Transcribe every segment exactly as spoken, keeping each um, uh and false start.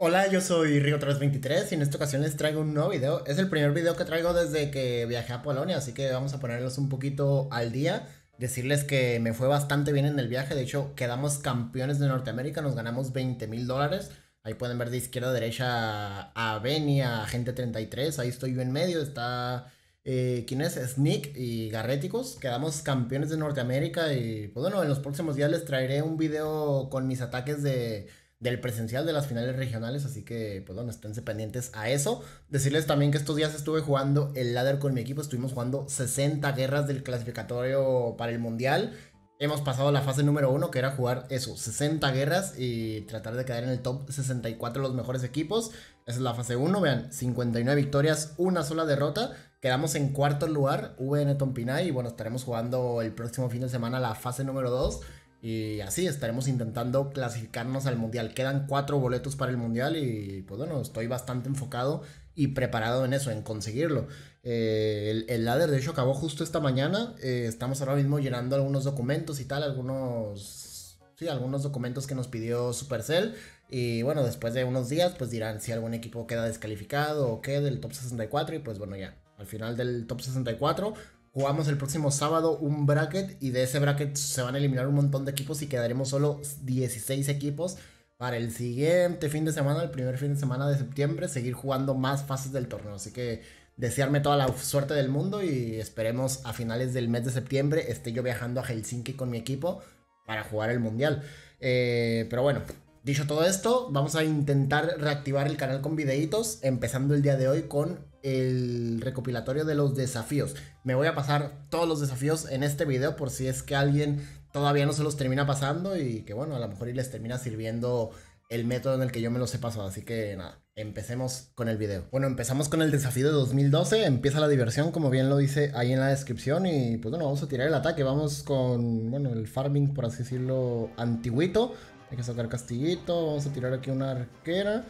Hola, yo soy Rigo tres veintitrés y en esta ocasión les traigo un nuevo video. Es el primer video que traigo desde que viajé a Polonia, así que vamos a ponerlos un poquito al día. Decirles que me fue bastante bien en el viaje, de hecho quedamos campeones de Norteamérica, nos ganamos veinte mil dólares. Ahí pueden ver de izquierda a derecha a Benny, a Gente treinta y tres, ahí estoy yo en medio, está... Eh, ¿Quién es? Es Nick y Garréticos. Quedamos campeones de Norteamérica y pues bueno, en los próximos días les traeré un video con mis ataques de... del presencial de las finales regionales, así que, pues bueno, esténse pendientes a eso. Decirles también que estos días estuve jugando el ladder con mi equipo, estuvimos jugando sesenta guerras del clasificatorio para el mundial. Hemos pasado a la fase número uno, que era jugar eso, sesenta guerras y tratar de quedar en el top sesenta y cuatro de los mejores equipos. Esa es la fase uno, vean, cincuenta y nueve victorias, una sola derrota. Quedamos en cuarto lugar, V N Tompinay, y bueno, estaremos jugando el próximo fin de semana la fase número dos. Y así estaremos intentando clasificarnos al mundial. Quedan cuatro boletos para el mundial y pues bueno, estoy bastante enfocado y preparado en eso, en conseguirlo. eh, el, el ladder de hecho acabó justo esta mañana. eh, Estamos ahora mismo llenando algunos documentos y tal, algunos, sí, algunos documentos que nos pidió Supercell. Y bueno, después de unos días pues dirán si algún equipo queda descalificado o qué del top sesenta y cuatro. Y pues bueno, ya al final del top sesenta y cuatro jugamos el próximo sábado un bracket y de ese bracket se van a eliminar un montón de equipos y quedaremos solo dieciséis equipos para el siguiente fin de semana, el primer fin de semana de septiembre, seguir jugando más fases del torneo. Así que desearme toda la suerte del mundo y esperemos a finales del mes de septiembre esté yo viajando a Helsinki con mi equipo para jugar el mundial. Eh, pero bueno, dicho todo esto, vamos a intentar reactivar el canal con videitos, empezando el día de hoy con el recopilatorio de los desafíos. Me voy a pasar todos los desafíos en este video por si es que alguien todavía no se los termina pasando y que bueno, a lo mejor les termina sirviendo el método en el que yo me los he pasado. Así que nada, empecemos con el video. Bueno, empezamos con el desafío de dos mil doce. Empieza la diversión, como bien lo dice ahí en la descripción. Y pues bueno, vamos a tirar el ataque. Vamos con, bueno, el farming, por así decirlo, antiguito. Hay que sacar castillito. Vamos a tirar aquí una arquera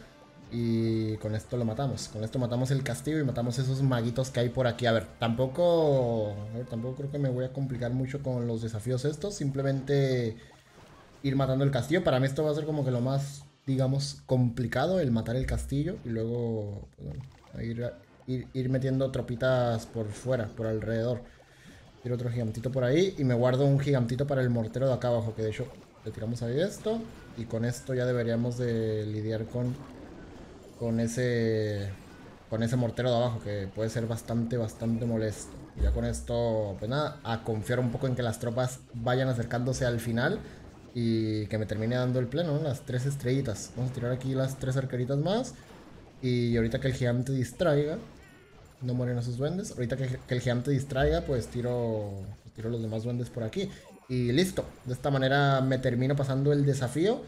y con esto lo matamos. Con esto matamos el castillo y matamos esos maguitos que hay por aquí. A ver, tampoco a ver, tampoco creo que me voy a complicar mucho con los desafíos estos. Simplemente ir matando el castillo. Para mí esto va a ser como que lo más, digamos, complicado, el matar el castillo. Y luego, bueno, ir, ir, ir metiendo tropitas por fuera, por alrededor. Tiro otro gigantito por ahí y me guardo un gigantito para el mortero de acá abajo, que de hecho le tiramos ahí esto. Y con esto ya deberíamos de lidiar con Con ese Con ese mortero de abajo, que puede ser bastante, bastante molesto. Y ya con esto, pues nada, a confiar un poco en que las tropas vayan acercándose al final y que me termine dando el pleno, ¿no? Las tres estrellitas. Vamos a tirar aquí las tres arqueritas más. Y ahorita que el gigante distraiga, no mueren esos duendes. Ahorita que, que el gigante distraiga, pues tiro, pues tiro los demás duendes por aquí. Y listo. De esta manera me termino pasando el desafío.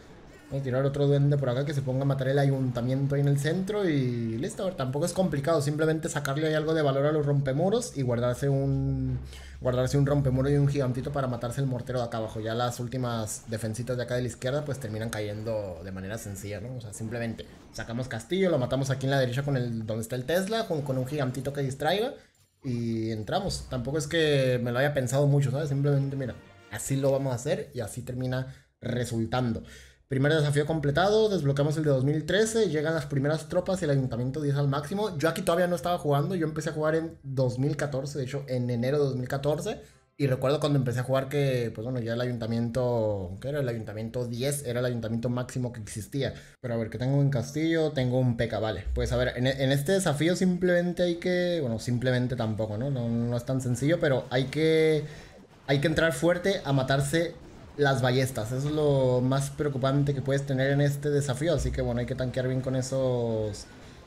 Vamos a tirar otro duende por acá que se ponga a matar el ayuntamiento ahí en el centro y listo. A ver, tampoco es complicado, simplemente sacarle ahí algo de valor a los rompemuros y guardarse un guardarse un rompemuro y un gigantito para matarse el mortero de acá abajo. Ya las últimas defensitas de acá de la izquierda pues terminan cayendo de manera sencilla, ¿no? O sea, simplemente sacamos castillo, lo matamos aquí en la derecha con el donde está el Tesla, con, con un gigantito que distraiga y entramos. Tampoco es que me lo haya pensado mucho, ¿sabes? Simplemente, mira, así lo vamos a hacer y así termina resultando. Primer desafío completado, desbloqueamos el de dos mil trece, llegan las primeras tropas y el ayuntamiento diez al máximo. Yo aquí todavía no estaba jugando, yo empecé a jugar en dos mil catorce, de hecho en enero de dos mil catorce. Y recuerdo cuando empecé a jugar que, pues bueno, ya el ayuntamiento, ¿qué era? El ayuntamiento diez era el ayuntamiento máximo que existía. Pero a ver, que tengo un castillo, tengo un peca, vale. Pues a ver, en, en este desafío simplemente hay que, bueno, simplemente tampoco, ¿no? No, no es tan sencillo, pero hay que, hay que entrar fuerte a matarse las ballestas. Eso es lo más preocupante que puedes tener en este desafío. Así que bueno, hay que tanquear bien con esos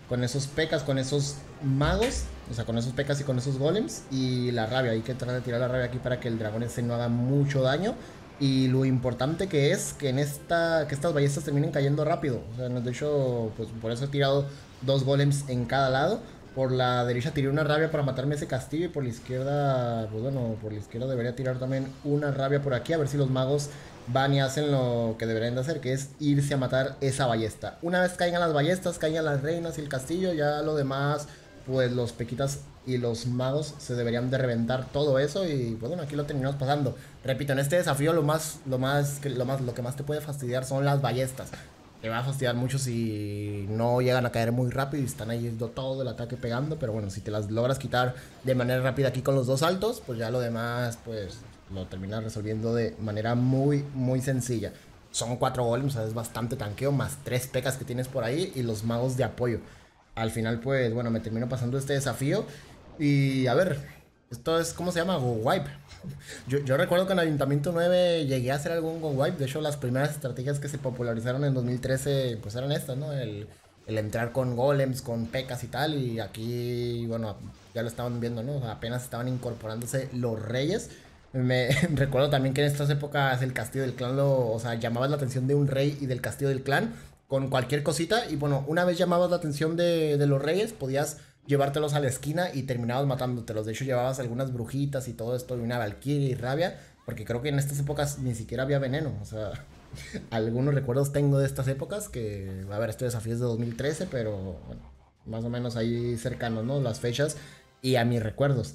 Con esos pecas, con esos magos. O sea, con esos pecas y con esos golems. Y la rabia, hay que tratar de tirar la rabia aquí para que el dragón ese no haga mucho daño. Y lo importante que es que en esta que estas ballestas terminen cayendo rápido. O sea, de hecho, pues por eso he tirado dos golems en cada lado. Por la derecha tiré una rabia para matarme ese castillo y por la izquierda, pues bueno, por la izquierda debería tirar también una rabia por aquí. A ver si los magos van y hacen lo que deberían de hacer, que es irse a matar esa ballesta. Una vez caigan las ballestas, caigan las reinas y el castillo, ya lo demás, pues los pequitas y los magos se deberían de reventar todo eso. Y pues bueno, aquí lo terminamos pasando. Repito, en este desafío lo más, lo más, lo más, lo que más te puede fastidiar son las ballestas. Le va a fastidiar mucho si no llegan a caer muy rápido y están ahí todo el ataque pegando. Pero bueno, si te las logras quitar de manera rápida aquí con los dos saltos, pues ya lo demás pues lo terminas resolviendo de manera muy, muy sencilla. Son cuatro golems, o sea, es bastante tanqueo, más tres pecas que tienes por ahí y los magos de apoyo. Al final, pues bueno, me termino pasando este desafío. Y a ver, esto es, ¿cómo se llama? Go Wipe. Yo, yo recuerdo que en Ayuntamiento nueve llegué a hacer algún Go Wipe. De hecho, las primeras estrategias que se popularizaron en dos mil trece, pues eran estas, ¿no? El, el entrar con golems, con pecas y tal. Y aquí, bueno, ya lo estaban viendo, ¿no? O sea, apenas estaban incorporándose los reyes. Me recuerdo también que en estas épocas el castillo del clan lo, o sea, llamabas la atención de un rey y del castillo del clan con cualquier cosita. Y bueno, una vez llamabas la atención de, de los reyes, podías llevártelos a la esquina y terminabas matándotelos. De hecho, llevabas algunas brujitas y todo esto, y una valquiria y rabia, porque creo que en estas épocas ni siquiera había veneno. O sea, algunos recuerdos tengo de estas épocas que, a ver, este desafío es de dos mil trece, pero bueno, más o menos ahí cercanos, ¿no? Las fechas y a mis recuerdos.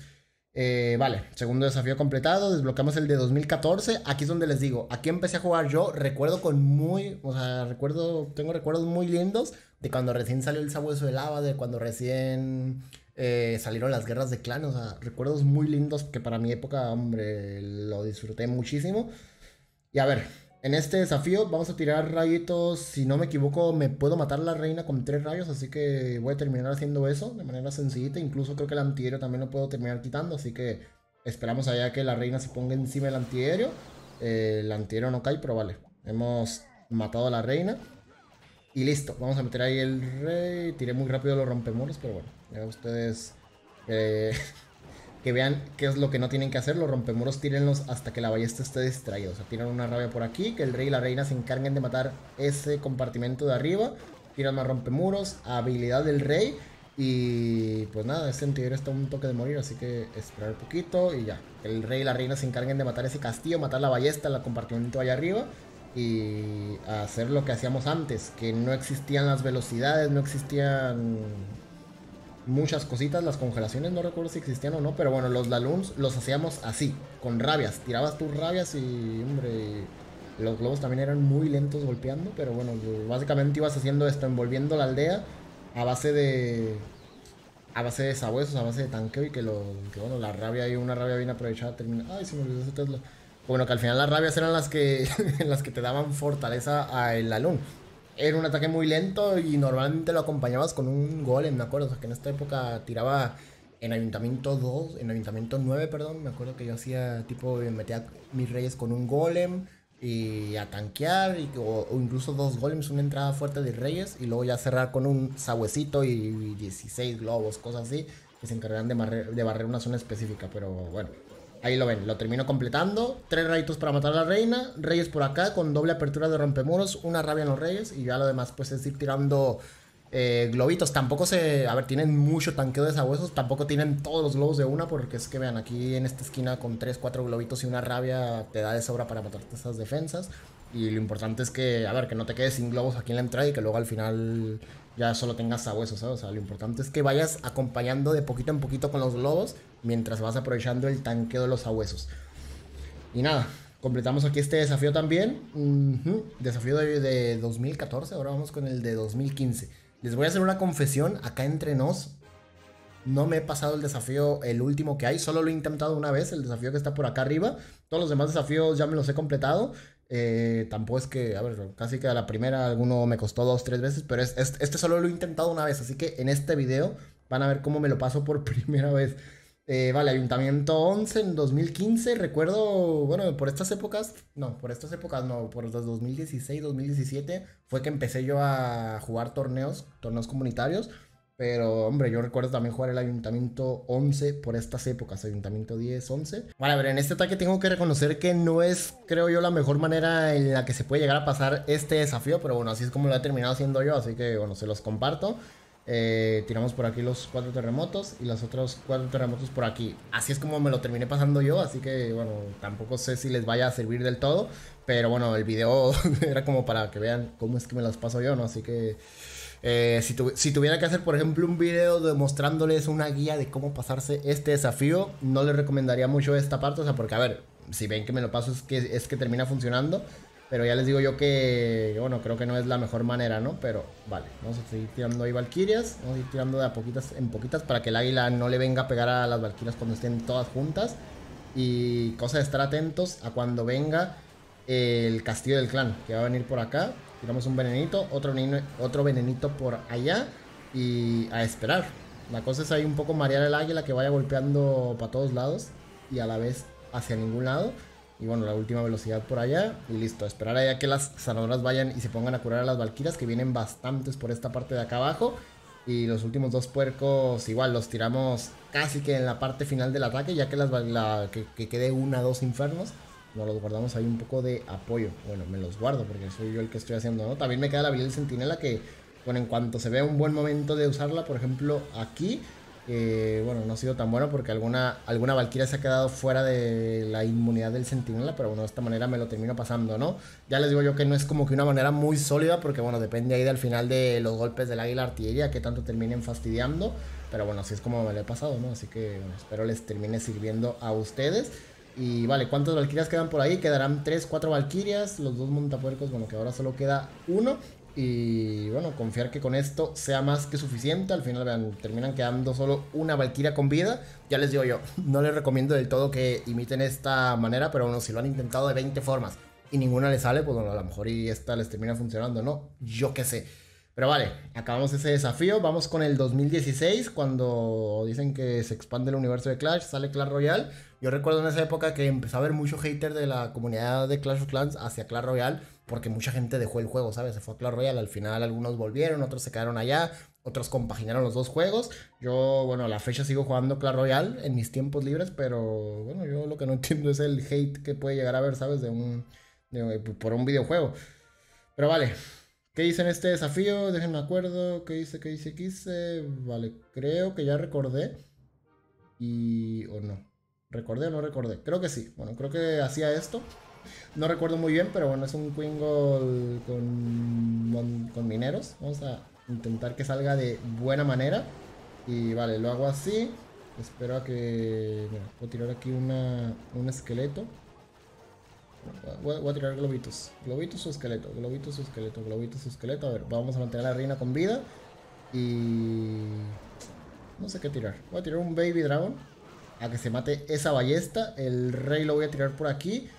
Eh, vale, segundo desafío completado, desbloqueamos el de dos mil catorce. Aquí es donde les digo, aquí empecé a jugar yo. Recuerdo con muy, o sea, recuerdo, tengo recuerdos muy lindos de cuando recién salió el sabueso de lava, de cuando recién eh, salieron las guerras de clan. O sea, recuerdos muy lindos que para mi época, hombre, lo disfruté muchísimo. Y a ver, en este desafío vamos a tirar rayitos. Si no me equivoco, me puedo matar a la reina con tres rayos, así que voy a terminar haciendo eso de manera sencillita. Incluso creo que el antiaéreo también lo puedo terminar quitando, así que esperamos allá que la reina se ponga encima del antiaéreo. Eh, el antiaéreo no cae, pero vale, hemos matado a la reina y listo. Vamos a meter ahí el rey. Tiré muy rápido los rompemuros, pero bueno, ya ustedes... Eh... que vean qué es lo que no tienen que hacer. Los rompemuros tírenlos hasta que la ballesta esté distraída. O sea, tiran una rabia por aquí, que el rey y la reina se encarguen de matar ese compartimento de arriba. Tiran más rompemuros, habilidad del rey. Y pues nada, este antiaéreo está a un toque de morir, así que esperar un poquito y ya. El rey y la reina se encarguen de matar ese castillo, matar la ballesta, el compartimento allá arriba. Y hacer lo que hacíamos antes, que no existían las velocidades, no existían... muchas cositas, las congelaciones, no recuerdo si existían o no, pero bueno, los Laloons los hacíamos así, con rabias, tirabas tus rabias y, hombre, los globos también eran muy lentos golpeando, pero bueno, básicamente ibas haciendo esto, envolviendo la aldea a base de a base de sabuesos, a base de tanqueo y que, lo, que bueno, la rabia y una rabia bien aprovechada termina, ay, se me olvidó ese Tesla, bueno, que al final las rabias eran las que, las que te daban fortaleza al Laloon. Era un ataque muy lento y normalmente lo acompañabas con un golem, me acuerdo. O sea, que en esta época tiraba en Ayuntamiento dos, en Ayuntamiento nueve, perdón. Me acuerdo que yo hacía, tipo, metía mis reyes con un golem y a tanquear. Y, o, o incluso dos golems, una entrada fuerte de reyes. Y luego ya cerrar con un sabuesito y, y dieciséis globos, cosas así. Que se encargarán de, barrer, de barrer una zona específica, pero bueno. Ahí lo ven, lo termino completando. Tres rayitos para matar a la reina. Reyes por acá con doble apertura de rompemuros. Una rabia en los reyes. Y ya lo demás pues es ir tirando eh, globitos. Tampoco se... A ver, tienen mucho tanqueo de sabuesos. Tampoco tienen todos los globos de una. Porque es que vean, aquí en esta esquina con tres, cuatro globitos y una rabia te da de sobra para matarte esas defensas. Y lo importante es que, a ver, que no te quedes sin globos aquí en la entrada y que luego al final ya solo tengas sabuesos, ¿sabes? O sea, lo importante es que vayas acompañando de poquito en poquito con los globos mientras vas aprovechando el tanqueo de los sabuesos. Y nada, completamos aquí este desafío también. Uh-huh. Desafío de, de dos mil catorce, ahora vamos con el de dos mil quince. Les voy a hacer una confesión, acá entre nos. No me he pasado el desafío, el último que hay. Solo lo he intentado una vez, el desafío que está por acá arriba. Todos los demás desafíos ya me los he completado. Eh, tampoco es que, a ver, casi que a la primera alguno me costó dos, tres veces, pero es, es, este solo lo he intentado una vez, así que en este video van a ver cómo me lo paso por primera vez. Eh, vale, Ayuntamiento once en dos mil quince, recuerdo, bueno, por estas épocas, no, por estas épocas no, por los dos mil dieciséis, dos mil diecisiete, fue que empecé yo a jugar torneos, torneos comunitarios. Pero, hombre, yo recuerdo también jugar el Ayuntamiento once por estas épocas, Ayuntamiento diez, once. Bueno, a ver, en este ataque tengo que reconocer que no es, creo yo, la mejor manera en la que se puede llegar a pasar este desafío. Pero bueno, así es como lo he terminado haciendo yo, así que, bueno, se los comparto. Eh, tiramos por aquí los cuatro terremotos y los otros cuatro terremotos por aquí. Así es como me lo terminé pasando yo, así que, bueno, tampoco sé si les vaya a servir del todo. Pero bueno, el video era como para que vean cómo es que me las paso yo, ¿no? Así que... Eh, si, tu, si tuviera que hacer por ejemplo un video demostrándoles una guía de cómo pasarse este desafío, no les recomendaría mucho esta parte, o sea, porque a ver, si ven que me lo paso es que, es que termina funcionando, Pero ya les digo yo que, bueno, creo que no es la mejor manera, ¿no? Pero vale, vamos a seguir tirando ahí Valquirias. Vamos a ir tirando de a poquitas en poquitas para que el águila no le venga a pegar a las Valquirias cuando estén todas juntas. Y cosa de estar atentos a cuando venga el castillo del clan, que va a venir por acá. Tiramos un venenito, otro, veneno, otro venenito por allá y a esperar. La cosa es ahí un poco marear el águila, que vaya golpeando para todos lados y a la vez hacia ningún lado. Y bueno, la última velocidad por allá y listo. Esperar allá que las sanadoras vayan y se pongan a curar a las Valquirias, que vienen bastantes por esta parte de acá abajo. Y los últimos dos puercos igual los tiramos casi que en la parte final del ataque, ya que, las, la, que, que quede una o dos infernos. Nos los guardamos ahí un poco de apoyo. Bueno, me los guardo porque soy yo el que estoy haciendo, ¿no? También me queda la habilidad del Centinela, que, bueno, en cuanto se vea un buen momento de usarla, por ejemplo, aquí, eh, bueno, no ha sido tan bueno porque alguna, alguna Valquiria se ha quedado fuera de la inmunidad del Centinela, pero bueno, de esta manera me lo termino pasando, ¿no? Ya les digo yo que no es como que una manera muy sólida porque, bueno, depende ahí del final de los golpes del águila artillería, que tanto terminen fastidiando, pero bueno, así es como me lo he pasado, ¿no? Así que, bueno, espero les termine sirviendo a ustedes. Y vale, ¿cuántas Valquirias quedan por ahí? Quedarán tres, cuatro Valquirias, los dos montapuercos, bueno, que ahora solo queda uno. Y bueno, confiar que con esto sea más que suficiente. Al final, vean, terminan quedando solo una Valquiria con vida. Ya les digo yo, no les recomiendo del todo que imiten esta manera, pero bueno, si lo han intentado de veinte formas y ninguna les sale, pues bueno, a lo mejor y esta les termina funcionando, ¿no? Yo qué sé. Pero vale, acabamos ese desafío, vamos con el dos mil dieciséis, cuando dicen que se expande el universo de Clash, sale Clash Royale. Yo recuerdo en esa época que empezó a haber mucho hater de la comunidad de Clash of Clans hacia Clash Royale, porque mucha gente dejó el juego, ¿sabes? Se fue a Clash Royale, al final algunos volvieron, otros se quedaron allá, otros compaginaron los dos juegos. Yo, bueno, a la fecha sigo jugando Clash Royale en mis tiempos libres, pero bueno, yo lo que no entiendo es el hate que puede llegar a haber, ¿sabes? De un, de, por un videojuego. Pero vale. ¿Qué hice en este desafío? Déjenme acuerdo. ¿Qué hice? ¿Qué hice? ¿Qué hice? Vale, creo que ya recordé. Y... ¿o no? ¿Recordé o no recordé? Creo que sí. Bueno, creo que hacía esto. No recuerdo muy bien, pero bueno, es un Quingle con, con, con mineros. Vamos a intentar que salga de buena manera. Y vale, lo hago así. Espero a que... Mira, puedo tirar aquí una, un esqueleto. Voy a tirar globitos, globitos o esqueleto, globitos o esqueleto, globitos o esqueleto. A ver, vamos a mantener a la reina con vida. Y... no sé qué tirar. Voy a tirar un baby dragon a que se mate esa ballesta. El rey lo voy a tirar por aquí.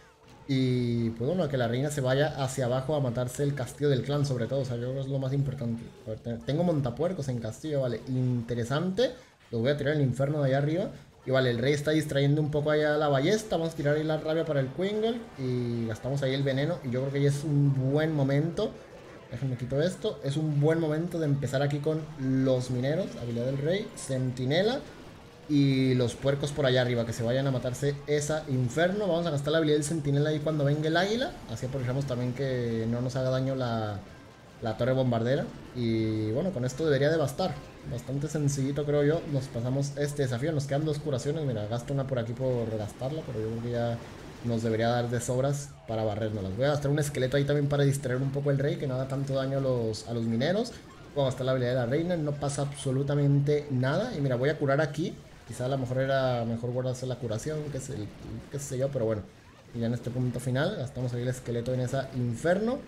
Y pues bueno, a que la reina se vaya hacia abajo a matarse el castillo del clan, sobre todo. O sea, yo creo que es lo más importante. A ver, tengo montapuercos en castillo, vale. Interesante. Los voy a tirar en el inferno de allá arriba. Y vale, el rey está distrayendo un poco allá la ballesta. Vamos a tirar ahí la rabia para el Quingle. Y gastamos ahí el veneno. Y yo creo que ya es un buen momento. Déjenme quito esto. Es un buen momento de empezar aquí con los mineros. Habilidad del rey. Centinela. Y los puercos por allá arriba, que se vayan a matarse esa inferno. Vamos a gastar la habilidad del centinela ahí cuando venga el águila. Así aprovechamos también que no nos haga daño la, la torre bombardera. Y bueno, con esto debería de bastar. Bastante sencillito, creo yo. Nos pasamos este desafío. Nos quedan dos curaciones. Mira, gasto una por aquí por gastarla, pero yo creo que ya nos debería dar de sobras para barrernos. Voy a gastar un esqueleto ahí también para distraer un poco el rey, que no haga tanto daño a los, a los mineros. Voy a gastar la habilidad de la reina. No pasa absolutamente nada. Y mira, voy a curar aquí. Quizá a lo mejor era mejor guardarse la curación, que sé, qué sé yo, pero bueno. Y ya en este punto final gastamos ahí el esqueleto en esa inferno.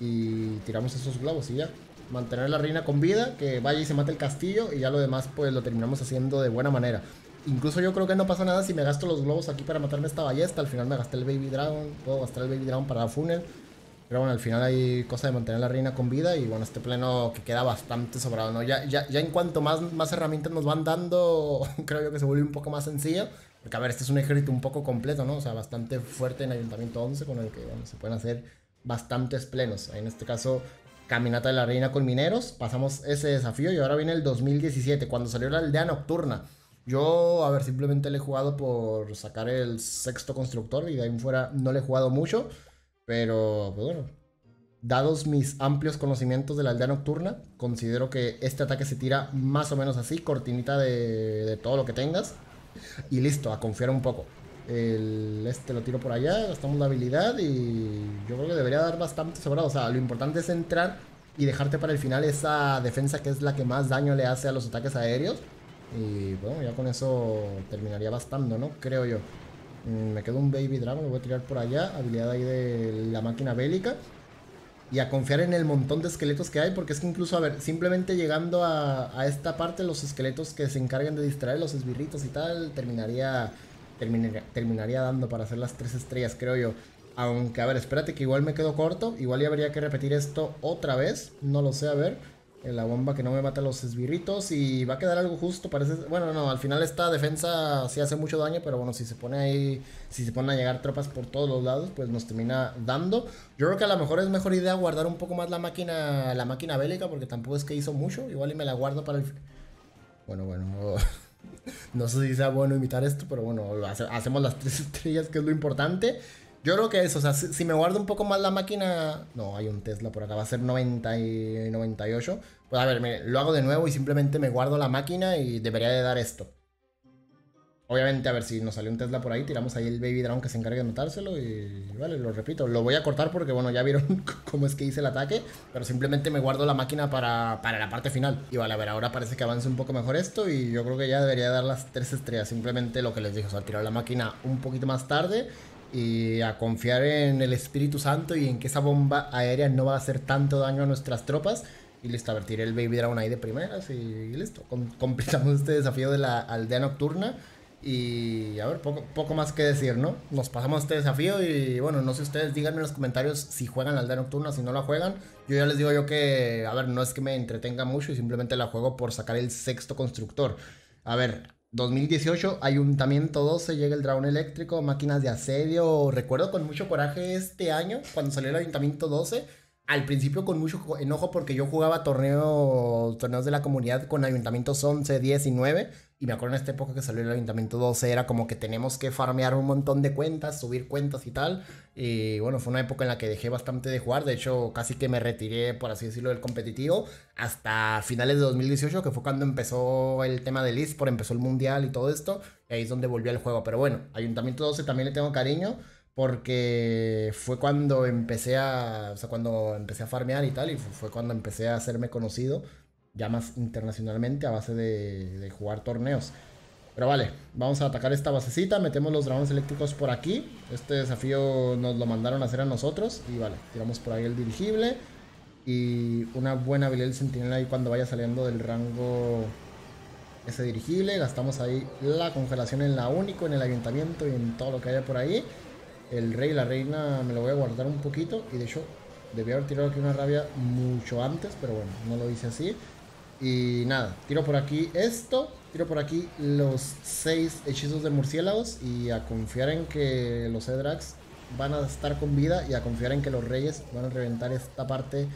Y tiramos esos globos y ya. Mantener a la reina con vida, que vaya y se mate el castillo, y ya lo demás pues lo terminamos haciendo de buena manera. Incluso yo creo que no pasa nada si me gasto los globos aquí para matarme esta ballesta. Al final me gasté el baby dragon, puedo gastar el baby dragon para la funnel. Pero bueno, al final hay cosa de mantener a la reina con vida. Y bueno, este pleno que queda bastante sobrado, ¿no? Ya, ya, ya en cuanto más, más herramientas nos van dando, creo yo que se vuelve un poco más sencillo. Porque a ver, este es un ejército un poco completo, ¿no? O sea, bastante fuerte en Ayuntamiento once, con el que bueno, se pueden hacer bastantes plenos. En este caso... Caminata de la reina con mineros, pasamos ese desafío y ahora viene el dos mil diecisiete, cuando salió la aldea nocturna. Yo, a ver, simplemente le he jugado por sacar el sexto constructor y de ahí en fuera no le he jugado mucho. Pero, pues bueno, dados mis amplios conocimientos de la aldea nocturna, considero que este ataque se tira más o menos así, cortinita de, de todo lo que tengas. Y listo, a confiar un poco. El, este lo tiro por allá, gastamos la habilidad y yo creo que debería dar bastante sobrado. O sea, lo importante es entrar y dejarte para el final esa defensa, que es la que más daño le hace a los ataques aéreos. Y bueno, ya con eso terminaría bastando, ¿no? Creo yo. Me quedo un Baby Dragon, lo voy a tirar por allá. Habilidad ahí de la máquina bélica. Y a confiar en el montón de esqueletos que hay. Porque es que incluso, a ver, simplemente llegando a, a esta parte, los esqueletos que se encarguen de distraer los esbirritos y tal, terminaría, terminaría, terminaría dando para hacer las tres estrellas, creo yo. Aunque, a ver, espérate que igual me quedo corto. Igual ya habría que repetir esto otra vez. No lo sé, a ver. La bomba que no me mata a los esbirritos. Y va a quedar algo justo, parece. Bueno, no, al final esta defensa sí hace mucho daño. Pero bueno, si se pone ahí, si se ponen a llegar tropas por todos los lados, pues nos termina dando. Yo creo que a lo mejor es mejor idea guardar un poco más la máquina, la máquina bélica, porque tampoco es que hizo mucho. Igual y me la guardo para el... Bueno, bueno, oh. No sé si sea bueno imitar esto, pero bueno, hace, hacemos las tres estrellas, que es lo importante. Yo creo que eso, o sea, si, si me guardo un poco más la máquina... No, hay un Tesla por acá, va a ser noventa y noventa y ocho. Pues a ver, mire, lo hago de nuevo y simplemente me guardo la máquina y debería de dar esto. Obviamente, a ver, si nos salió un Tesla por ahí, tiramos ahí el Baby Dragon que se encargue de notárselo y... Vale, lo repito, lo voy a cortar porque, bueno, ya vieron cómo es que hice el ataque. Pero simplemente me guardo la máquina para, para la parte final. Y vale, a ver, ahora parece que avance un poco mejor esto y yo creo que ya debería dar las tres estrellas. Simplemente lo que les dije, o sea, tirar la máquina un poquito más tarde... Y a confiar en el Espíritu Santo y en que esa bomba aérea no va a hacer tanto daño a nuestras tropas. Y listo, a ver, tiré el Baby Dragon ahí de primeras y listo. Com completamos este desafío de la aldea nocturna. Y a ver, poco, poco más que decir, ¿no? Nos pasamos este desafío y bueno, no sé ustedes, díganme en los comentarios si juegan la aldea nocturna, si no la juegan. Yo ya les digo yo que, a ver, no es que me entretenga mucho y simplemente la juego por sacar el sexto constructor. A ver... dos mil dieciocho, Ayuntamiento doce, llega el dragón eléctrico, máquinas de asedio. Recuerdo con mucho coraje este año, cuando salió el Ayuntamiento doce, al principio con mucho enojo porque yo jugaba torneo, torneos de la comunidad con Ayuntamientos once, diez y nueve, y me acuerdo en esta época que salió el Ayuntamiento doce, era como que tenemos que farmear un montón de cuentas, subir cuentas y tal, y bueno, fue una época en la que dejé bastante de jugar, de hecho casi que me retiré, por así decirlo, del competitivo, hasta finales de dos mil dieciocho, que fue cuando empezó el tema del eSport, empezó el Mundial y todo esto, y ahí es donde volvió el juego, pero bueno, Ayuntamiento doce también le tengo cariño, porque fue cuando empecé a, o sea, cuando empecé a farmear y tal, y fue cuando empecé a hacerme conocido, ya más internacionalmente, a base de, de jugar torneos. Pero vale, vamos a atacar esta basecita, metemos los dragones eléctricos por aquí. Este desafío nos lo mandaron a hacer a nosotros, y vale, tiramos por ahí el dirigible. Y una buena habilidad del sentinela ahí cuando vaya saliendo del rango... ese dirigible, gastamos ahí la congelación en la único, en el ayuntamiento y en todo lo que haya por ahí. El rey y la reina me lo voy a guardar un poquito, y de hecho debí haber tirado aquí una rabia mucho antes, pero bueno, no lo hice así. Y nada, tiro por aquí esto, tiro por aquí los seis hechizos de murciélagos, y a confiar en que los Edrax van a estar con vida, y a confiar en que los reyes van a reventar esta parte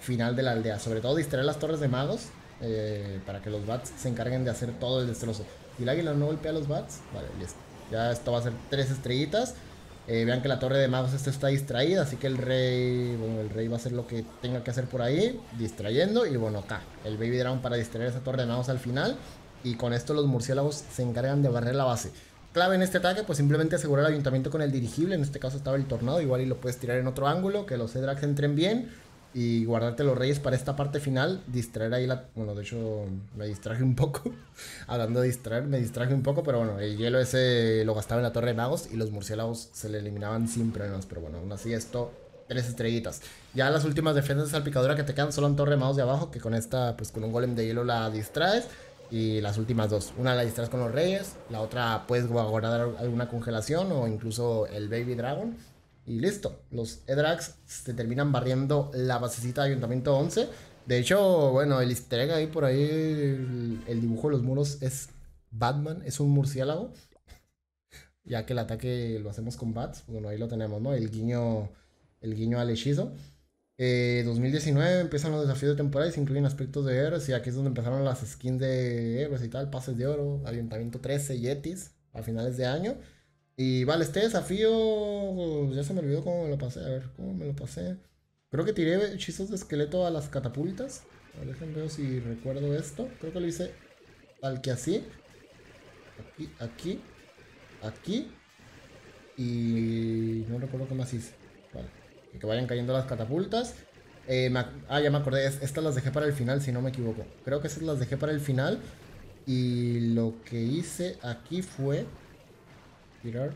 final de la aldea. Sobre todo distraer las torres de magos, eh, para que los bats se encarguen de hacer todo el destrozo. ¿Y el águila no golpea a los bats? Vale, listo. Ya esto va a ser tres estrellitas. Eh, vean que la torre de magos esta está distraída, así que el rey, bueno, el rey va a hacer lo que tenga que hacer por ahí, distrayendo, y bueno, acá, el Baby Dragon para distraer esa torre de magos al final, y con esto los murciélagos se encargan de barrer la base. Clave en este ataque, pues simplemente asegurar el ayuntamiento con el dirigible, en este caso estaba el tornado, igual y lo puedes tirar en otro ángulo, que los Edrax entren bien, y guardarte los reyes para esta parte final, distraer ahí la... Bueno, de hecho me distraje un poco, hablando de distraer, me distraje un poco, pero bueno, el hielo ese lo gastaba en la torre de magos y los murciélagos se le eliminaban sin problemas, pero bueno, aún así esto, tres estrellitas. Ya las últimas defensas de salpicadura que te quedan solo en torre de magos de abajo, que con esta, pues con un golem de hielo la distraes, y las últimas dos, una la distraes con los reyes, la otra puedes guardar alguna congelación o incluso el Baby Dragon. Y listo, los Edrax se terminan barriendo la basecita de Ayuntamiento once. De hecho, bueno, el easter egg ahí por ahí, el, el dibujo de los muros es Batman, es un murciélago. Ya que el ataque lo hacemos con bats, bueno, ahí lo tenemos, ¿no? El guiño, el guiño al hechizo. Eh, dos mil diecinueve empiezan los desafíos de temporada y se incluyen aspectos de héroes. Y aquí es donde empezaron las skins de héroes y tal, pases de oro, Ayuntamiento trece, Yetis, a finales de año. Y vale, este desafío, ya se me olvidó cómo me lo pasé, a ver, cómo me lo pasé. Creo que tiré hechizos de esqueleto a las catapultas. A ver, déjenme ver si recuerdo esto. Creo que lo hice tal que así. Aquí, aquí, aquí. Y no recuerdo qué más hice. Vale, que vayan cayendo las catapultas. Eh, me... Ah, ya me acordé, estas las dejé para el final, si no me equivoco. Creo que estas las dejé para el final. Y lo que hice aquí fue... tirar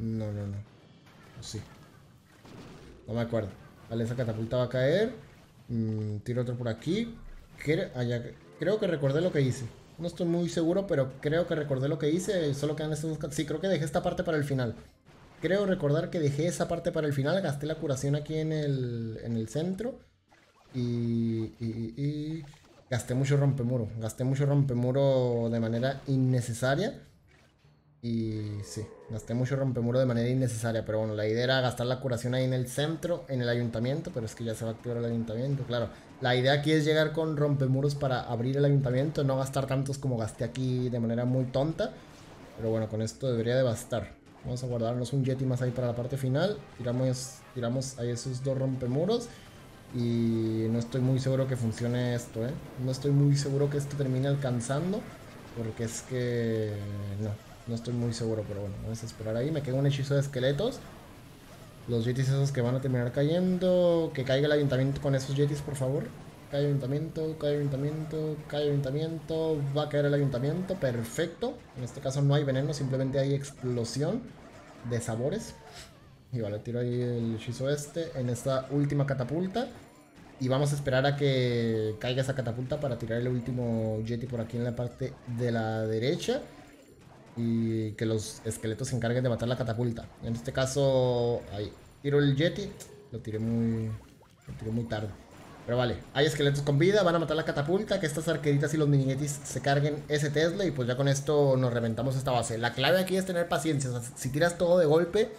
No, no, no. Sí. No me acuerdo. Vale, esa catapulta va a caer. Mm, tiro otro por aquí. Allá. Creo que recordé lo que hice. No estoy muy seguro, pero creo que recordé lo que hice. Solo quedan estos dos. Sí, creo que dejé esta parte para el final. Creo recordar que dejé esa parte para el final. Gasté la curación aquí en el, en el centro. Y, y, y... gasté mucho rompemuro. Gasté mucho rompemuro de manera innecesaria. Y sí, gasté mucho rompemuro de manera innecesaria. Pero bueno, la idea era gastar la curación ahí en el centro, en el ayuntamiento. Pero es que ya se va a activar el ayuntamiento, claro. La idea aquí es llegar con rompemuros para abrir el ayuntamiento. No gastar tantos como gasté aquí de manera muy tonta. Pero bueno, con esto debería de bastar. Vamos a guardarnos un Yeti más ahí para la parte final. Tiramos, tiramos ahí esos dos rompemuros. Y no estoy muy seguro que funcione esto, ¿eh? No estoy muy seguro que esto termine alcanzando. Porque es que... no. No estoy muy seguro, pero bueno, vamos a esperar ahí. Me queda un hechizo de esqueletos. Los yetis esos que van a terminar cayendo. Que caiga el ayuntamiento con esos yetis, por favor. Cae ayuntamiento, cae ayuntamiento, cae ayuntamiento. Va a caer el ayuntamiento, perfecto. En este caso no hay veneno, simplemente hay explosión de sabores. Y vale, tiro ahí el hechizo este en esta última catapulta. Y vamos a esperar a que caiga esa catapulta para tirar el último yeti por aquí en la parte de la derecha. Y que los esqueletos se encarguen de matar la catapulta. En este caso, ahí, tiro el yeti. Lo tiré muy, lo tiré muy tarde. Pero vale, hay esqueletos con vida, van a matar la catapulta. Que estas arqueritas y los miniyetis se carguen ese Tesla. Y pues ya con esto nos reventamos esta base. La clave aquí es tener paciencia. O sea, si tiras todo de golpe,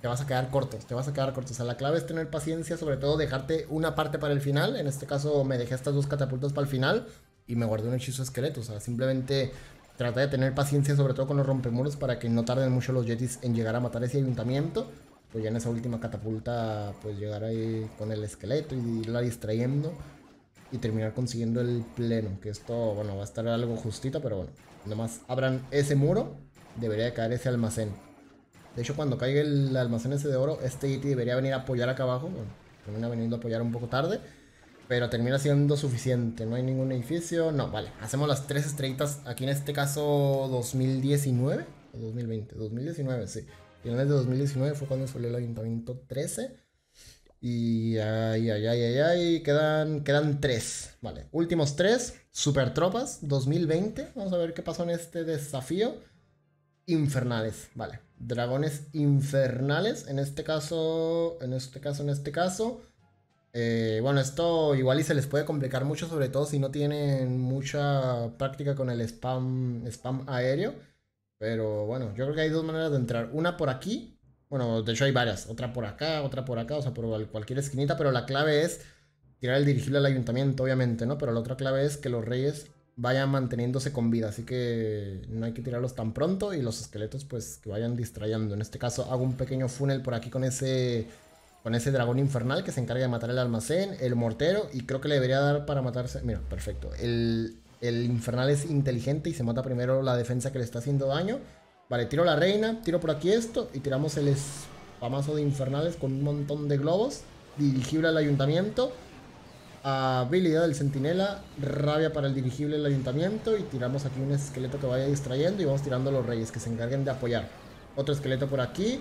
te vas a quedar corto. Te vas a quedar corto. O sea, la clave es tener paciencia. Sobre todo dejarte una parte para el final. En este caso me dejé estas dos catapultas para el final. Y me guardé un hechizo de esqueleto. O sea, simplemente... trata de tener paciencia, sobre todo con los rompemuros, para que no tarden mucho los yetis en llegar a matar ese ayuntamiento. Pues ya en esa última catapulta, pues llegar ahí con el esqueleto y irla distrayendo. Y terminar consiguiendo el pleno. Que esto, bueno, va a estar algo justito, pero bueno. Nomás abran ese muro, debería de caer ese almacén. De hecho, cuando caiga el almacén ese de oro, este yeti debería venir a apoyar acá abajo. Bueno, termina veniendo a apoyar un poco tarde. Pero termina siendo suficiente, no hay ningún edificio. No, vale, hacemos las tres estrellitas. Aquí en este caso dos mil diecinueve o dos mil veinte, dos mil diecinueve, sí. Finales de dos mil diecinueve fue cuando salió el ayuntamiento trece. Y ay, ay, ay, ay, ay. Quedan, quedan tres, vale. Últimos tres, super tropas, dos mil veinte. Vamos a ver qué pasó en este desafío. Infernales, vale. Dragones infernales. En este caso, en este caso, en este caso... Eh, bueno, esto igual y se les puede complicar mucho, sobre todo si no tienen mucha práctica con el spam, spam aéreo. Pero bueno, yo creo que hay dos maneras de entrar. Una por aquí, bueno, de hecho hay varias. Otra por acá, otra por acá, o sea, por cualquier esquinita. Pero la clave es tirar el dirigible al ayuntamiento, obviamente, ¿no? Pero la otra clave es que los reyes vayan manteniéndose con vida. Así que no hay que tirarlos tan pronto y los esqueletos pues que vayan distrayendo. En este caso hago un pequeño funnel por aquí con ese... con ese dragón infernal que se encarga de matar el almacén, el mortero, y creo que le debería dar para matarse. Mira, perfecto. El, el infernal es inteligente y se mata primero la defensa que le está haciendo daño. Vale, tiro la reina, tiro por aquí esto, y tiramos el espamazo de infernales con un montón de globos. Dirigible al ayuntamiento. Habilidad del centinela, rabia para el dirigible del ayuntamiento, y tiramos aquí un esqueleto que vaya distrayendo, y vamos tirando a los reyes que se encarguen de apoyar. Otro esqueleto por aquí.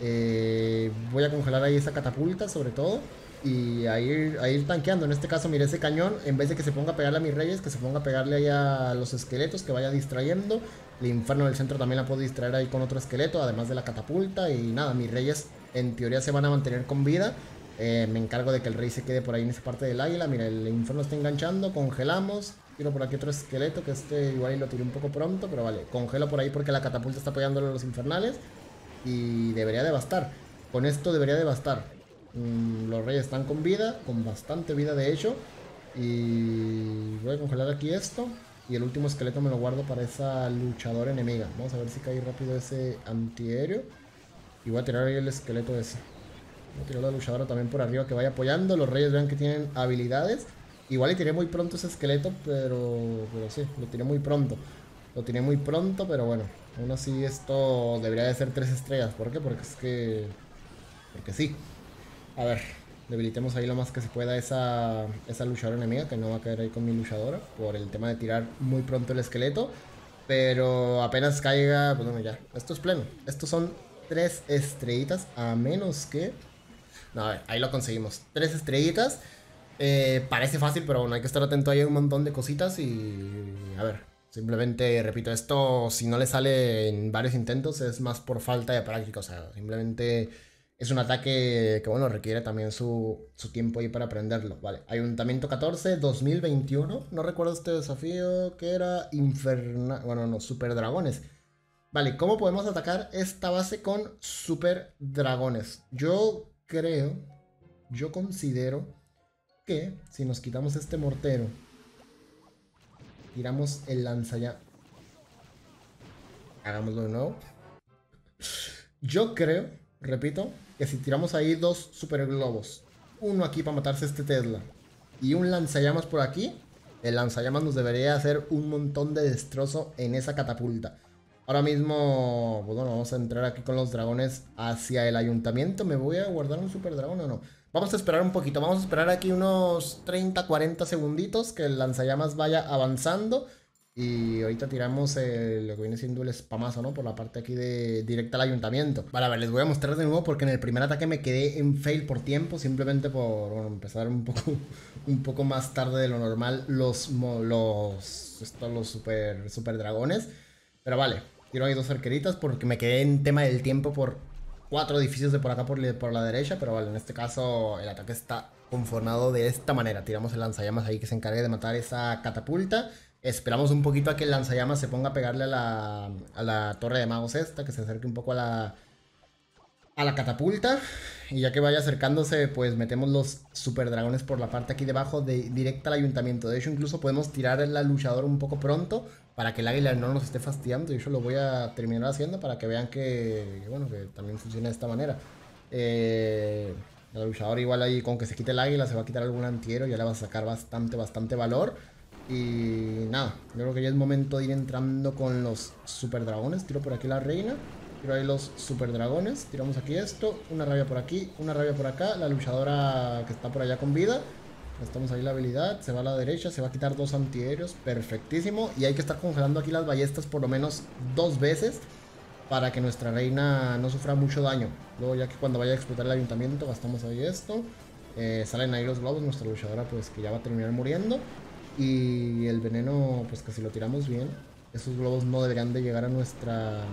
Eh, voy a congelar ahí esa catapulta sobre todo y a ir, a ir tanqueando. En este caso, mire, ese cañón, en vez de que se ponga a pegarle a mis reyes, que se ponga a pegarle ahí a los esqueletos, que vaya distrayendo. El infierno del centro también la puedo distraer ahí con otro esqueleto, además de la catapulta. Y nada, mis reyes en teoría se van a mantener con vida. eh, Me encargo de que el rey se quede por ahí en esa parte del águila. Mira, el infierno está enganchando, congelamos. Tiro por aquí otro esqueleto, que este igual lo tiré un poco pronto, pero vale, congelo por ahí porque la catapulta está apoyándole a los infernales. Y debería de bastar. Con esto debería de bastar. Mm, los reyes están con vida, con bastante vida de hecho. Y voy a congelar aquí esto. Y el último esqueleto me lo guardo para esa luchadora enemiga. Vamos a ver si cae rápido ese antiaéreo. Y voy a tirar ahí el esqueleto ese. Voy a tirar la luchadora también por arriba que vaya apoyando. Los reyes vean que tienen habilidades. Igual y tiré muy pronto ese esqueleto, pero, pero sí, lo tiré muy pronto. Lo tiré muy pronto, pero bueno. Aún así esto debería de ser tres estrellas. ¿Por qué? Porque es que... porque sí. A ver, debilitemos ahí lo más que se pueda esa, esa luchadora enemiga, que no va a caer ahí con mi luchadora, por el tema de tirar muy pronto el esqueleto. Pero apenas caiga... pues bueno, ya. Esto es pleno. Estos son tres estrellitas, a menos que... No, a ver, ahí lo conseguimos. Tres estrellitas. Eh, parece fácil, pero bueno, hay que estar atento. Hay un montón de cositas y... A ver, simplemente, repito, esto si no le sale en varios intentos es más por falta de práctica. O sea, simplemente es un ataque que, bueno, requiere también su, su tiempo ahí para aprenderlo. Vale, Ayuntamiento catorce, dos mil veintiuno. No recuerdo este desafío que era infernal... Bueno, no, Super Dragones. Vale, ¿cómo podemos atacar esta base con Super Dragones? Yo... Creo, yo considero que si nos quitamos este mortero, tiramos el lanzallamas. Hagámoslo de nuevo. Yo creo, repito, que si tiramos ahí dos super globos, uno aquí para matarse este Tesla y un lanzallamas por aquí, el lanzallamas nos debería hacer un montón de destrozo en esa catapulta. Ahora mismo, bueno, vamos a entrar aquí con los dragones hacia el ayuntamiento. ¿Me voy a guardar un super dragón o no? Vamos a esperar un poquito, vamos a esperar aquí unos treinta, cuarenta segunditos que el lanzallamas vaya avanzando. Y ahorita tiramos el, lo que viene siendo el spamazo, ¿no? Por la parte aquí de directa al ayuntamiento. Vale, a ver, les voy a mostrar de nuevo porque en el primer ataque me quedé en fail por tiempo. Simplemente por, bueno, empezar un poco, un poco más tarde de lo normal los, los, estos, los super, super dragones. Pero vale. Tiro ahí dos arqueritas porque me quedé en tema del tiempo por cuatro edificios de por acá por, por la derecha. Pero vale, en este caso el ataque está conformado de esta manera. Tiramos el lanzallamas ahí que se encargue de matar esa catapulta. Esperamos un poquito a que el lanzallamas se ponga a pegarle a la, a la torre de magos esta. Que se acerque un poco a la, a la catapulta. Y ya que vaya acercándose, pues metemos los super dragones por la parte aquí debajo de, directa al ayuntamiento. De hecho, incluso podemos tirar el luchador un poco pronto para que el águila no nos esté fastidiando. Y yo lo voy a terminar haciendo para que vean que, bueno, que también funciona de esta manera. Eh, el luchador igual ahí con que se quite el águila se va a quitar algún antiero. Ya le va a sacar bastante, bastante valor. Y nada, yo creo que ya es momento de ir entrando con los super dragones. Tiro por aquí la reina. Tiro ahí los super dragones. Tiramos aquí esto. Una rabia por aquí, una rabia por acá. La luchadora que está por allá con vida. Estamos ahí la habilidad, se va a la derecha, se va a quitar dos antiaéreos, perfectísimo. Y hay que estar congelando aquí las ballestas por lo menos dos veces para que nuestra reina no sufra mucho daño. Luego ya que cuando vaya a explotar el ayuntamiento gastamos ahí esto. Eh, salen ahí los globos, nuestra luchadora pues que ya va a terminar muriendo. Y el veneno pues que si lo tiramos bien, esos globos no deberían de llegar a nuestra...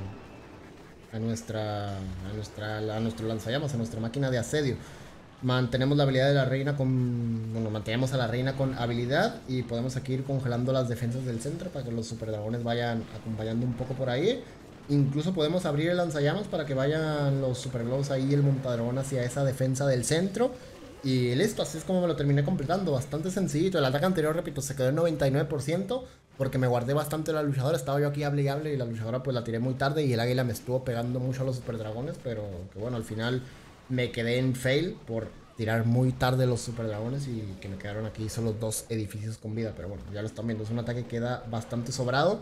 A nuestra... A, nuestra, a nuestro lanzallamas, a nuestra máquina de asedio. Mantenemos la habilidad de la reina con... Bueno, mantenemos a la reina con habilidad. Y podemos aquí ir congelando las defensas del centro para que los superdragones vayan acompañando un poco por ahí. Incluso podemos abrir el lanzallamas para que vayan los superglobos ahí, el montadrón hacia esa defensa del centro. Y listo, así es como me lo terminé completando. Bastante sencillito. El ataque anterior, repito, se quedó en noventa y nueve por ciento porque me guardé bastante la luchadora. Estaba yo aquí hable y hable y la luchadora pues la tiré muy tarde. Y el águila me estuvo pegando mucho a los superdragones. Pero que bueno, al final... Me quedé en fail por tirar muy tarde los super dragones y que me quedaron aquí solo dos edificios con vida. Pero bueno, ya lo están viendo, es un ataque que da bastante sobrado.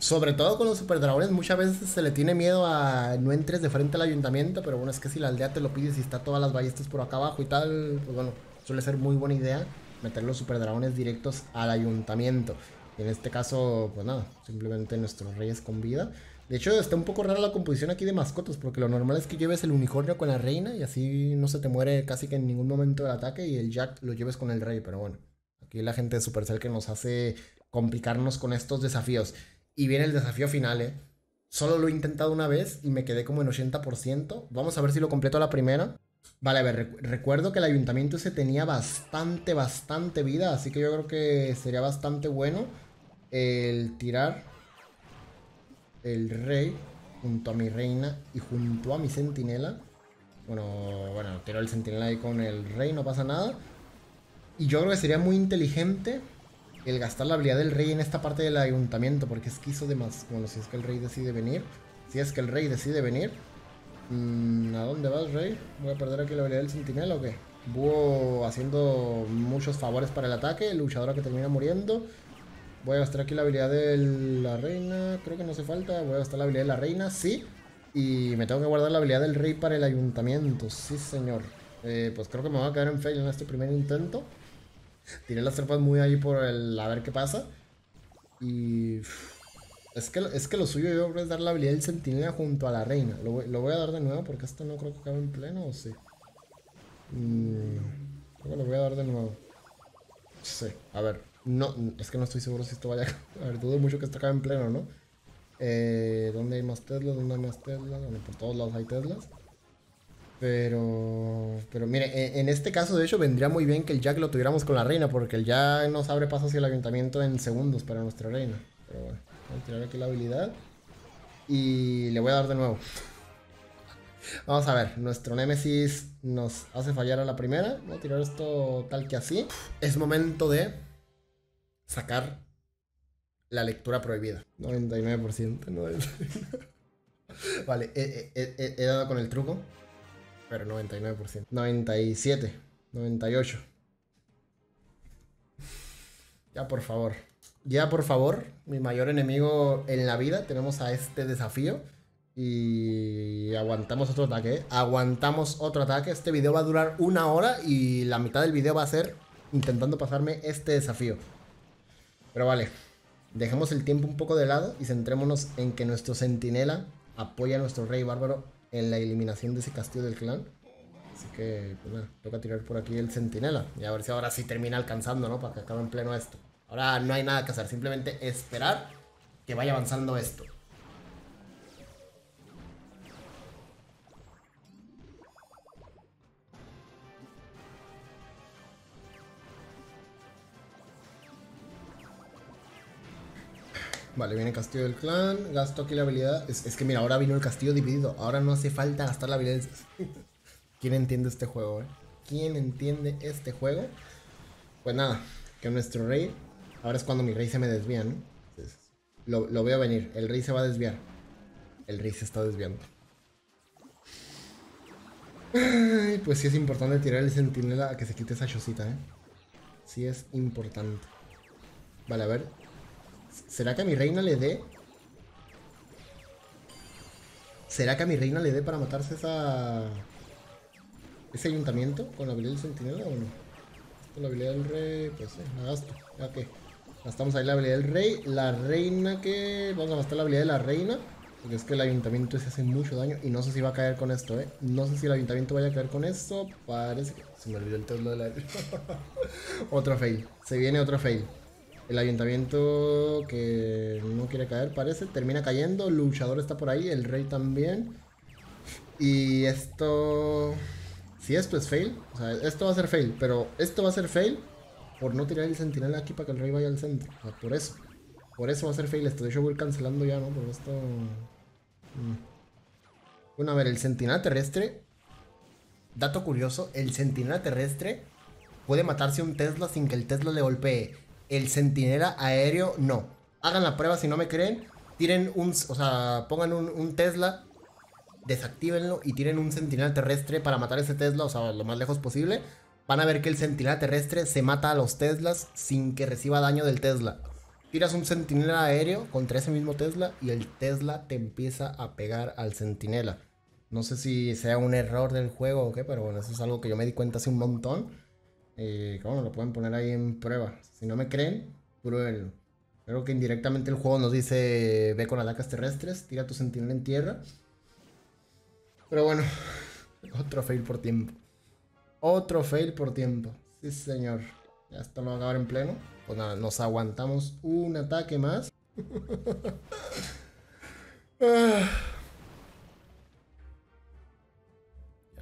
Sobre todo con los super dragones, muchas veces se le tiene miedo a no entres de frente al ayuntamiento. Pero bueno, es que si la aldea te lo pide, si está todas las ballestas por acá abajo y tal, pues bueno, suele ser muy buena idea meter los super dragones directos al ayuntamiento. Y en este caso, pues nada, simplemente nuestros reyes con vida. De hecho, está un poco rara la composición aquí de mascotas, porque lo normal es que lleves el unicornio con la reina y así no se te muere casi que en ningún momento del ataque, y el Jack lo lleves con el rey. Pero bueno, aquí la gente de Supercell que nos hace complicarnos con estos desafíos. Y viene el desafío final, ¿eh? Solo lo he intentado una vez y me quedé como en ochenta por ciento. Vamos a ver si lo completo a la primera. Vale, a ver, rec recuerdo que el ayuntamiento se tenía bastante, bastante vida, así que yo creo que sería bastante bueno el tirar... el rey junto a mi reina y junto a mi centinela. Bueno, bueno, tiro el centinela ahí con el rey, no pasa nada. Y yo creo que sería muy inteligente el gastar la habilidad del rey en esta parte del ayuntamiento, porque es que hizo de más. Bueno, si es que el rey decide venir. Si es que el rey decide venir. Mmm, ¿a dónde vas, rey? ¿Voy a perder aquí la habilidad del centinela o qué? Búho haciendo muchos favores para el ataque. Luchadora que termina muriendo. Voy a gastar aquí la habilidad de la reina. Creo que no hace falta. Voy a gastar la habilidad de la reina, sí. Y me tengo que guardar la habilidad del rey para el ayuntamiento. Sí, señor. Eh, pues creo que me voy a quedar en fail en este primer intento. Tiré las tropas muy ahí por el... A ver qué pasa. Y... Es que, es que lo suyo yo creo es dar la habilidad del centinela junto a la reina. Lo, lo voy a dar de nuevo porque esta no creo que cabe en pleno, ¿o sí? Mm, creo que lo voy a dar de nuevo. Sí, a ver. No, es que no estoy seguro si esto vaya a... A ver, dudo mucho que esto acabe en pleno, ¿no? Eh, ¿Dónde hay más Teslas? ¿Dónde hay más Teslas? Bueno, por todos lados hay Teslas. Pero... Pero mire, en este caso de hecho vendría muy bien que el Jack lo tuviéramos con la reina, porque el Jack nos abre paso hacia el ayuntamiento en segundos para nuestra reina. Pero bueno, vamos a tirar aquí la habilidad y le voy a dar de nuevo. Vamos a ver, nuestro Némesis nos hace fallar a la primera. Voy a tirar esto tal que así. Es momento de... sacar la lectura prohibida. noventa y nueve por ciento. noventa y nueve. Vale, he, he, he dado con el truco, pero noventa y nueve por ciento. noventa y siete, noventa y ocho. Ya por favor. Ya por favor, mi mayor enemigo en la vida. Tenemos a este desafío y aguantamos otro ataque. Aguantamos otro ataque. Este video va a durar una hora y la mitad del video va a ser intentando pasarme este desafío. Pero vale, dejemos el tiempo un poco de lado y centrémonos en que nuestro centinela apoya a nuestro rey bárbaro en la eliminación de ese castillo del clan. Así que, pues nada, toca tirar por aquí el centinela y a ver si ahora sí termina alcanzando, ¿no? Para que acabe en pleno esto. Ahora no hay nada que hacer, simplemente esperar que vaya avanzando esto. Vale, viene el castillo del clan, gasto aquí la habilidad. Es, es que mira, ahora vino el castillo dividido. Ahora no hace falta gastar la habilidad. ¿Quién entiende este juego, eh? ¿Quién entiende este juego? Pues nada, que nuestro rey... Ahora es cuando mi rey se me desvía, ¿no? Entonces, lo, lo veo venir, el rey se va a desviar. El rey se está desviando. Ay, pues sí es importante tirar el centinela a que se quite esa chocita, eh. Sí es importante. Vale, a ver... ¿Será que a mi reina le dé? ¿Será que a mi reina le dé para matarse esa... ese ayuntamiento con la habilidad del centinela o no? Con la habilidad del rey, pues sí, la gasto. Ya que gastamos ahí la habilidad del rey. La reina que... Vamos a gastar la habilidad de la reina, porque es que el ayuntamiento se hace mucho daño y no sé si va a caer con esto, eh. No sé si el ayuntamiento vaya a caer con esto. Parece que... Se me olvidó el tesla de la... Otro fail. Se viene otro fail. El ayuntamiento que no quiere caer, parece. Termina cayendo. El luchador está por ahí. El rey también. Y esto... Si esto es fail. O sea, esto va a ser fail. Pero esto va a ser fail por no tirar el centinela aquí para que el rey vaya al centro. O sea, por eso. Por eso va a ser fail esto. De hecho voy cancelando ya, ¿no? Por esto... Bueno, a ver. El centinela terrestre... Dato curioso. El centinela terrestre puede matarse un Tesla sin que el Tesla le golpee. El centinela aéreo, no. Hagan la prueba si no me creen. Tiren un... O sea, pongan un, un Tesla. Desactívenlo y tiren un centinela terrestre para matar ese Tesla. O sea, lo más lejos posible. Van a ver que el centinela terrestre se mata a los Teslas sin que reciba daño del Tesla. Tiras un centinela aéreo contra ese mismo Tesla y el Tesla te empieza a pegar al centinela. No sé si sea un error del juego o qué, pero bueno, eso es algo que yo me di cuenta hace un montón. Eh, bueno, lo pueden poner ahí en prueba. Si no me creen, pruébenlo. Creo que indirectamente el juego nos dice: ve con alacas terrestres, tira tu centinela en tierra. Pero bueno, otro fail por tiempo. Otro fail por tiempo. Sí, señor. Ya esto no va a acabar en pleno. Pues nada, nos aguantamos un ataque más. Ya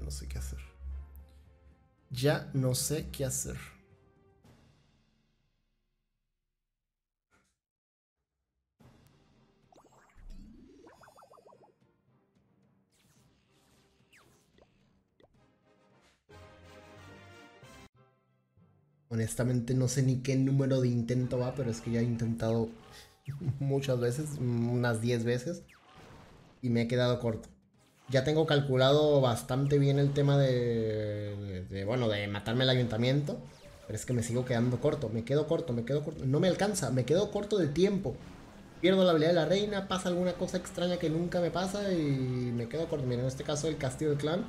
no sé qué hacer. Ya no sé qué hacer. Honestamente no sé ni qué número de intento va, pero es que ya he intentado muchas veces, unas diez veces, y me he quedado corto. Ya tengo calculado bastante bien el tema de, de, de, bueno, de matarme el ayuntamiento. Pero es que me sigo quedando corto, me quedo corto, me quedo corto. No me alcanza, me quedo corto de tiempo. Pierdo la habilidad de la reina, pasa alguna cosa extraña que nunca me pasa y me quedo corto. Mira, en este caso el castillo del clan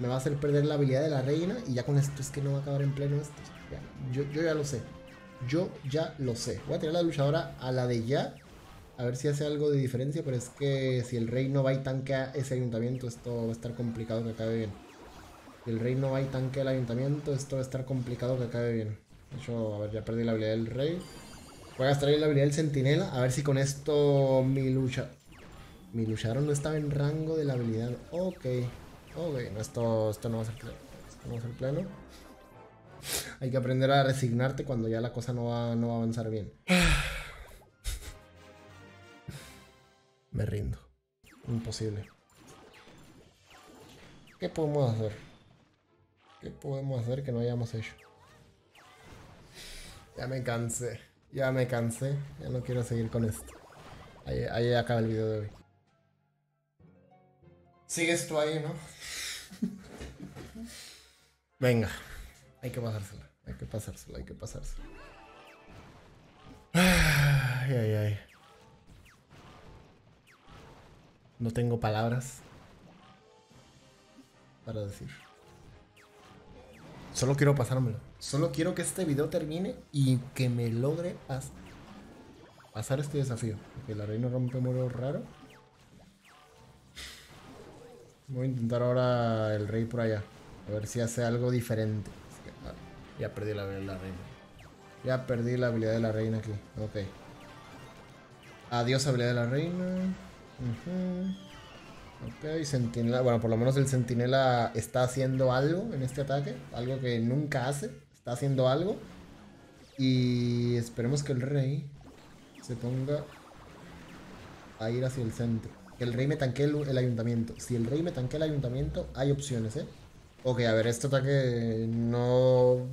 me va a hacer perder la habilidad de la reina. Y ya con esto es que no va a acabar en pleno esto. Ya, yo, yo ya lo sé, yo ya lo sé. Voy a tirar la luchadora a la de ya. A ver si hace algo de diferencia, pero es que si el rey no va y tanquea ese ayuntamiento, esto va a estar complicado que acabe bien. Si el rey no va y tanquea el ayuntamiento, esto va a estar complicado que acabe bien. De hecho, a ver, ya perdí la habilidad del rey. Voy a gastar la habilidad del centinela, a ver si con esto mi lucha... Mi luchador no estaba en rango de la habilidad. Ok, ok, no, esto, esto no va a ser pleno. Esto no va a ser pleno. Hay que aprender a resignarte cuando ya la cosa no va, no va a avanzar bien. Me rindo. Imposible. ¿Qué podemos hacer? ¿Qué podemos hacer que no hayamos hecho? Ya me cansé. Ya me cansé. Ya no quiero seguir con esto. Ahí, ahí acaba el video de hoy. Sigues tú ahí, ¿no? Venga. Hay que pasársela. Hay que pasársela. Hay que pasársela. Ay, ay, ay. No tengo palabras para decir. Solo quiero pasármelo. Solo quiero que este video termine y que me logre pas pasar este desafío. Porque la reina rompe muro raro. Voy a intentar ahora el rey por allá. A ver si hace algo diferente. Ya perdí la habilidad de la reina. Ya perdí la habilidad de la reina aquí. Ok. Adiós habilidad de la reina. Uh-huh. Ok, sentinela. Bueno, por lo menos el sentinela está haciendo algo en este ataque. Algo que nunca hace. Está haciendo algo. Y esperemos que el rey se ponga a ir hacia el centro. Que el rey me tanquee el, el ayuntamiento. Si el rey me tanquea el ayuntamiento, hay opciones, ¿eh? Ok, a ver, este ataque no...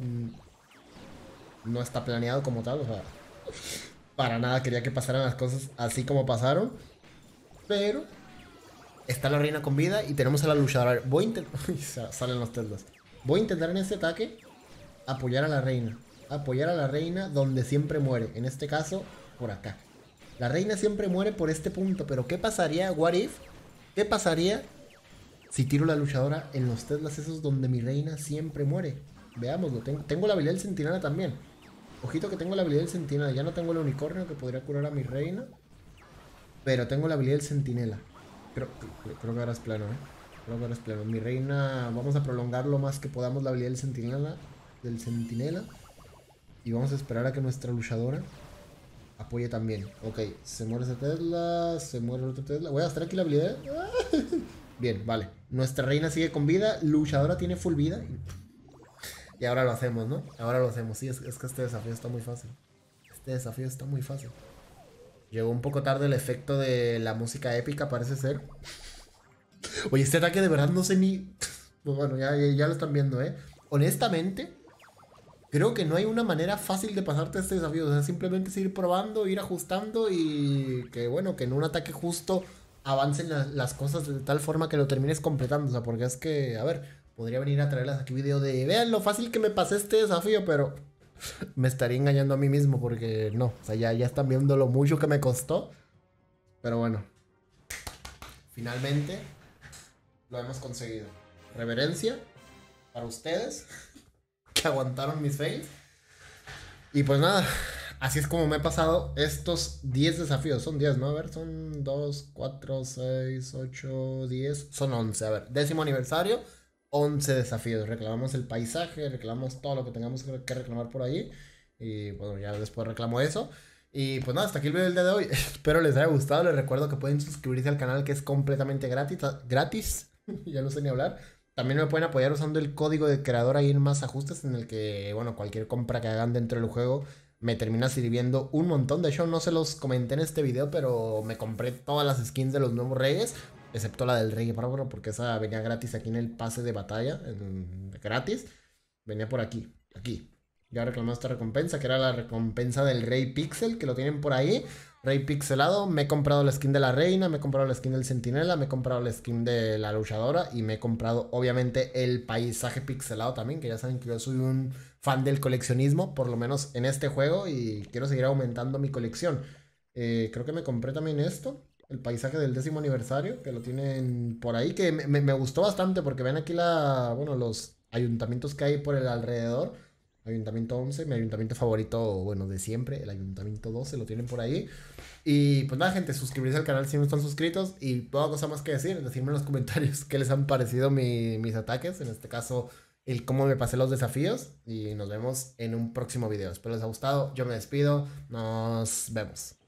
No está planeado como tal. O sea, para nada quería que pasaran las cosas así como pasaron. Pero está la reina con vida y tenemos a la luchadora. Voy a intentar... Salen los teldos. Voy a intentar en este ataque apoyar a la reina. Apoyar a la reina donde siempre muere. En este caso, por acá. La reina siempre muere por este punto. Pero ¿qué pasaría, what if? ¿Qué pasaría si tiro la luchadora en los teldos esos donde mi reina siempre muere? Veámoslo. Tengo, tengo la habilidad del centinela también. Ojito que tengo la habilidad del centinela. Ya no tengo el unicornio que podría curar a mi reina. Pero tengo la habilidad del centinela. Creo, creo, creo que ahora es plano, ¿eh? Creo que ahora es plano. Mi reina... Vamos a prolongar lo más que podamos la habilidad del centinela. Del centinela. Y vamos a esperar a que nuestra luchadora apoye también. Ok. Se muere ese Tesla. Se muere el otro Tesla. Voy a gastar aquí la habilidad. Bien, vale. Nuestra reina sigue con vida. Luchadora tiene full vida. Y ahora lo hacemos, ¿no? Ahora lo hacemos. Sí, es, es que este desafío está muy fácil. Este desafío está muy fácil. Llegó un poco tarde el efecto de la música épica, parece ser. Oye, este ataque de verdad no sé ni... Bueno, ya, ya lo están viendo, ¿eh? Honestamente, creo que no hay una manera fácil de pasarte este desafío. O sea, simplemente es ir probando, ir ajustando y... Que bueno, que en un ataque justo avancen la, las cosas de tal forma que lo termines completando. O sea, porque es que, a ver, podría venir a traerles aquí video de... Vean lo fácil que me pasé este desafío, pero... Me estaría engañando a mí mismo porque no, o sea, ya, ya están viendo lo mucho que me costó. Pero bueno, finalmente lo hemos conseguido. Reverencia para ustedes que aguantaron mis fails. Y pues nada, así es como me he pasado estos diez desafíos. Son diez, ¿no? A ver, son dos, cuatro, seis, ocho, diez. Son once, a ver, décimo aniversario. once desafíos, reclamamos el paisaje, reclamamos todo lo que tengamos que reclamar por ahí. Y bueno, ya después reclamo eso. Y pues nada, hasta aquí el video del día de hoy. Espero les haya gustado, les recuerdo que pueden suscribirse al canal que es completamente gratis. Gratis, ya no sé ni hablar. También me pueden apoyar usando el código de creador ahí en más ajustes, en el que, bueno, cualquier compra que hagan dentro del juego me termina sirviendo un montón. De hecho, no se los comenté en este video, pero me compré todas las skins de los nuevos reyes. Excepto la del Rey Bárbaro, porque esa venía gratis aquí en el pase de batalla. En, gratis. Venía por aquí. Aquí. Ya reclamé esta recompensa, que era la recompensa del Rey Pixel, que lo tienen por ahí. Rey Pixelado. Me he comprado la skin de la Reina, me he comprado la skin del Centinela, me he comprado la skin de la Luchadora y me he comprado, obviamente, el paisaje pixelado también, que ya saben que yo soy un fan del coleccionismo, por lo menos en este juego, y quiero seguir aumentando mi colección. Eh, creo que me compré también esto. El paisaje del décimo aniversario, que lo tienen por ahí, que me, me, me gustó bastante porque ven aquí la, bueno, los ayuntamientos que hay por el alrededor. Ayuntamiento once, mi ayuntamiento favorito, bueno, de siempre, el Ayuntamiento doce, lo tienen por ahí. Y pues nada, gente, suscribirse al canal si no están suscritos. Y poca cosa más que decir, decirme en los comentarios qué les han parecido mi, mis ataques, en este caso, el cómo me pasé los desafíos. Y nos vemos en un próximo video. Espero les haya gustado, yo me despido, nos vemos.